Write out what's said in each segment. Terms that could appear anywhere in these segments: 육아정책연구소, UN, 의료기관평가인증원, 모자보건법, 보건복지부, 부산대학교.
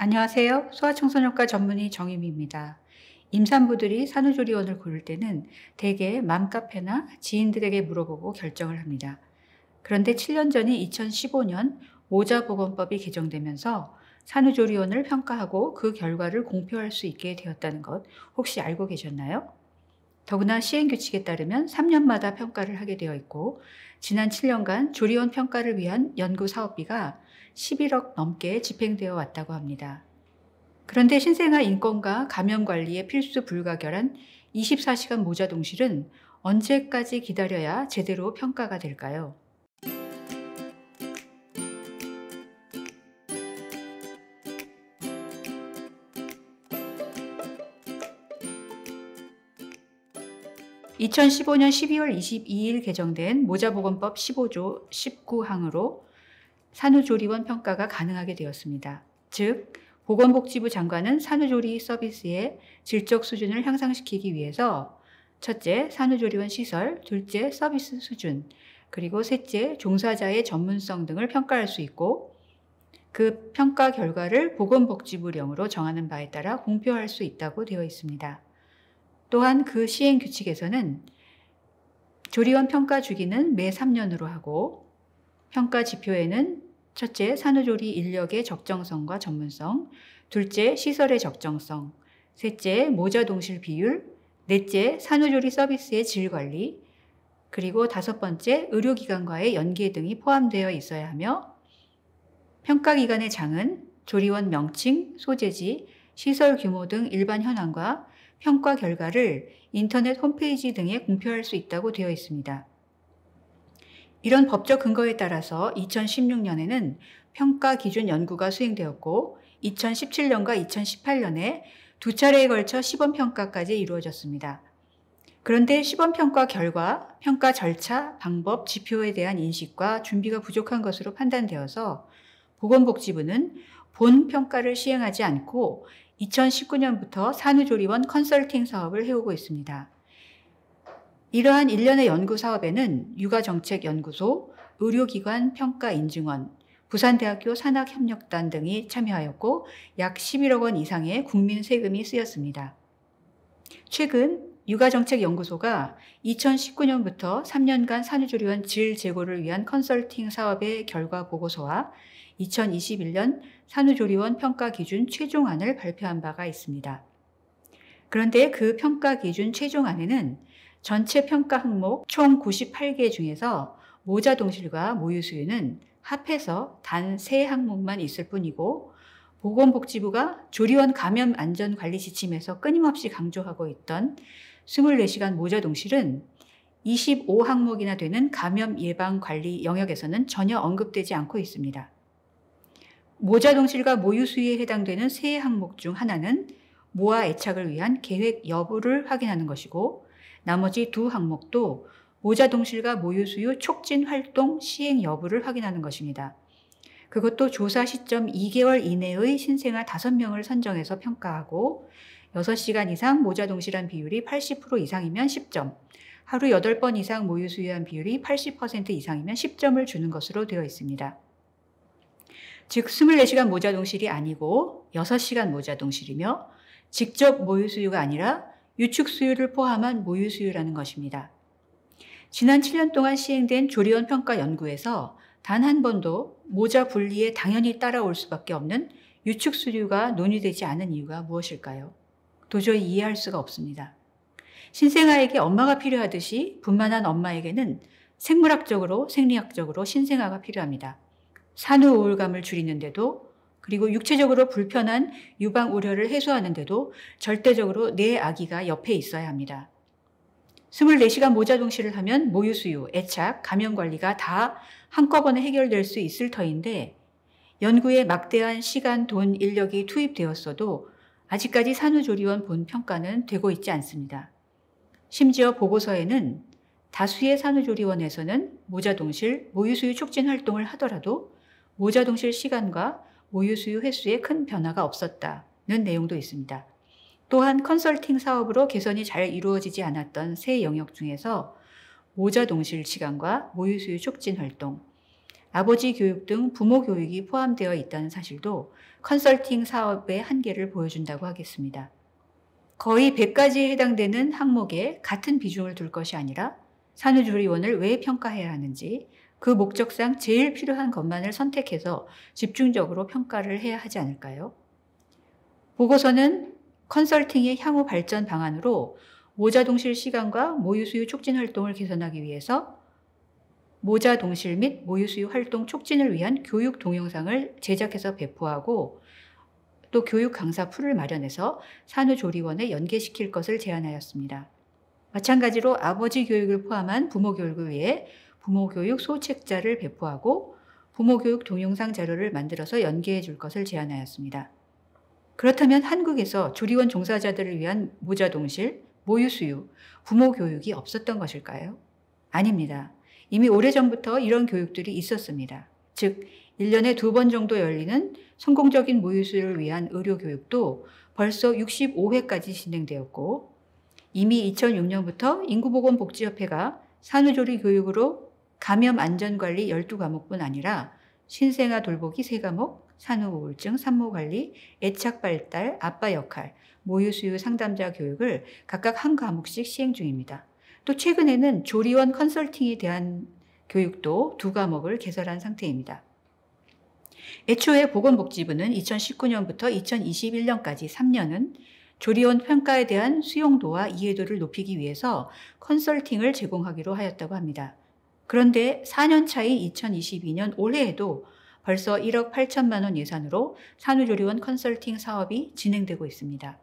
안녕하세요. 소아청소년과 전문의 정유미입니다. 임산부들이 산후조리원을 고를 때는 대개 맘카페나 지인들에게 물어보고 결정을 합니다. 그런데 7년 전인 2015년 모자보건법이 개정되면서 산후조리원을 평가하고 그 결과를 공표할 수 있게 되었다는 것 혹시 알고 계셨나요? 더구나 시행규칙에 따르면 3년마다 평가를 하게 되어 있고, 지난 7년간 조리원 평가를 위한 연구사업비가 11억 넘게 집행되어 왔다고 합니다. 그런데 신생아 인권과 감염관리에 필수 불가결한 24시간 모자동실은 언제까지 기다려야 제대로 평가가 될까요? (2015년 12월 22일) 개정된 모자보건법 15조 19항으로 산후조리원 평가가 가능하게 되었습니다. 즉, 보건복지부 장관은 산후조리 서비스의 질적 수준을 향상시키기 위해서 첫째, 산후조리원 시설, 둘째, 서비스 수준, 그리고 셋째, 종사자의 전문성 등을 평가할 수 있고, 그 평가 결과를 보건복지부령으로 정하는 바에 따라 공표할 수 있다고 되어 있습니다. 또한 그 시행 규칙에서는 조리원 평가 주기는 매 3년으로 하고, 평가 지표에는 첫째, 산후조리 인력의 적정성과 전문성, 둘째, 시설의 적정성, 셋째, 모자동실 비율, 넷째, 산후조리 서비스의 질관리, 그리고 다섯 번째, 의료기관과의 연계 등이 포함되어 있어야 하며, 평가기관의 장은 조리원 명칭, 소재지, 시설 규모 등 일반 현황과 평가 결과를 인터넷 홈페이지 등에 공표할 수 있다고 되어 있습니다. 이런 법적 근거에 따라서 2016년에는 평가 기준 연구가 수행되었고, 2017년과 2018년에 두 차례에 걸쳐 시범평가까지 이루어졌습니다. 그런데 시범평가 결과, 평가 절차, 방법, 지표에 대한 인식과 준비가 부족한 것으로 판단되어서 보건복지부는 본 평가를 시행하지 않고 2019년부터 산후조리원 컨설팅 사업을 해오고 있습니다. 이러한 일련의 연구사업에는 육아정책연구소, 의료기관평가인증원, 부산대학교 산학협력단 등이 참여하였고, 약 11억 원 이상의 국민 세금이 쓰였습니다. 최근 육아정책연구소가 2019년부터 3년간 산후조리원 질 제고를 위한 컨설팅 사업의 결과 보고서와 2021년 산후조리원 평가기준 최종안을 발표한 바가 있습니다. 그런데 그 평가기준 최종안에는 전체 평가 항목 총 98개 중에서 모자동실과 모유수유는 합해서 단 3항목만 있을 뿐이고, 보건복지부가 조리원 감염 안전관리 지침에서 끊임없이 강조하고 있던 24시간 모자동실은 25항목이나 되는 감염 예방 관리 영역에서는 전혀 언급되지 않고 있습니다. 모자동실과 모유수유에 해당되는 3항목 중 하나는 모아 애착을 위한 계획 여부를 확인하는 것이고, 나머지 2항목도 모자동실과 모유수유 촉진 활동 시행 여부를 확인하는 것입니다. 그것도 조사 시점 2개월 이내의 신생아 5명을 선정해서 평가하고, 6시간 이상 모자동실한 비율이 80% 이상이면 10점, 하루 8번 이상 모유수유한 비율이 80% 이상이면 10점을 주는 것으로 되어 있습니다. 즉, 24시간 모자동실이 아니고 6시간 모자동실이며 직접 모유수유가 아니라 유축수유를 포함한 모유수유라는 것입니다. 지난 7년 동안 시행된 조리원 평가 연구에서 단 한 번도 모자 분리에 당연히 따라올 수밖에 없는 유축수유가 논의되지 않은 이유가 무엇일까요? 도저히 이해할 수가 없습니다. 신생아에게 엄마가 필요하듯이 분만한 엄마에게는 생물학적으로, 생리학적으로 신생아가 필요합니다. 산후 우울감을 줄이는데도, 그리고 육체적으로 불편한 유방 우려를 해소하는데도 절대적으로 내 아기가 옆에 있어야 합니다. 24시간 모자동실을 하면 모유수유, 애착, 감염관리가 다 한꺼번에 해결될 수 있을 터인데, 연구에 막대한 시간, 돈, 인력이 투입되었어도 아직까지 산후조리원 본 평가는 되고 있지 않습니다. 심지어 보고서에는 다수의 산후조리원에서는 모자동실, 모유수유 촉진 활동을 하더라도 모자동실 시간과 모유수유 횟수에 큰 변화가 없었다는 내용도 있습니다. 또한 컨설팅 사업으로 개선이 잘 이루어지지 않았던 3 영역 중에서 모자동실 시간과 모유수유 촉진 활동, 아버지 교육 등 부모 교육이 포함되어 있다는 사실도 컨설팅 사업의 한계를 보여준다고 하겠습니다. 거의 100가지에 해당되는 항목에 같은 비중을 둘 것이 아니라 산후조리원을 왜 평가해야 하는지 그 목적상 제일 필요한 것만을 선택해서 집중적으로 평가를 해야 하지 않을까요? 보고서는 컨설팅의 향후 발전 방안으로 모자동실 시간과 모유수유 촉진 활동을 개선하기 위해서 모자동실 및 모유수유 활동 촉진을 위한 교육 동영상을 제작해서 배포하고 또 교육 강사 풀을 마련해서 산후조리원에 연계시킬 것을 제안하였습니다. 마찬가지로 아버지 교육을 포함한 부모 교육을 위해 부모 교육 소책자를 배포하고 부모 교육 동영상 자료를 만들어서 연계해 줄 것을 제안하였습니다. 그렇다면 한국에서 조리원 종사자들을 위한 모자동실, 모유수유, 부모 교육이 없었던 것일까요? 아닙니다. 이미 오래전부터 이런 교육들이 있었습니다. 즉 1년에 2번 정도 열리는 성공적인 모유수유를 위한 의료교육도 벌써 65회까지 진행되었고 이미 2006년부터 인구보건복지협회가 산후조리 교육으로 감염안전관리 12과목뿐 아니라 신생아 돌보기 3과목, 산후우울증, 산모관리, 애착발달, 아빠 역할, 모유수유 상담자 교육을 각각 한 과목씩 시행 중입니다. 또 최근에는 조리원 컨설팅에 대한 교육도 2과목을 개설한 상태입니다. 애초에 보건복지부는 2019년부터 2021년까지 3년은 조리원 평가에 대한 수용도와 이해도를 높이기 위해서 컨설팅을 제공하기로 하였다고 합니다. 그런데 4년 차인 2022년 올해에도 벌써 1억 8천만 원 예산으로 산후조리원 컨설팅 사업이 진행되고 있습니다.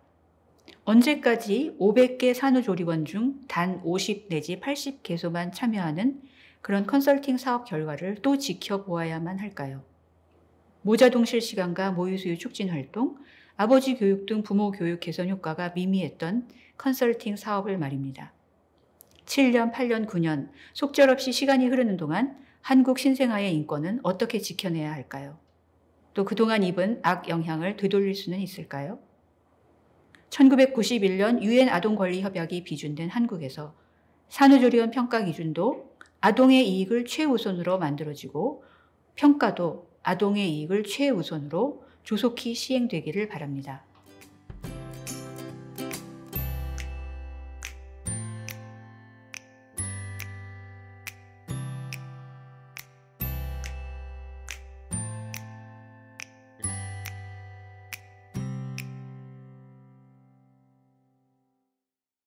언제까지 500개 산후조리원 중 단 50 내지 80개소만 참여하는 그런 컨설팅 사업 결과를 또 지켜보아야만 할까요? 모자동실 시간과 모유수유 촉진 활동, 아버지 교육 등 부모 교육 개선 효과가 미미했던 컨설팅 사업을 말입니다. 7년, 8년, 9년 속절없이 시간이 흐르는 동안 한국 신생아의 인권은 어떻게 지켜내야 할까요? 또 그동안 입은 악영향을 되돌릴 수는 있을까요? 1991년 UN 아동권리협약이 비준된 한국에서 산후조리원 평가 기준도 아동의 이익을 최우선으로 만들어지고 평가도 아동의 이익을 최우선으로 조속히 시행되기를 바랍니다.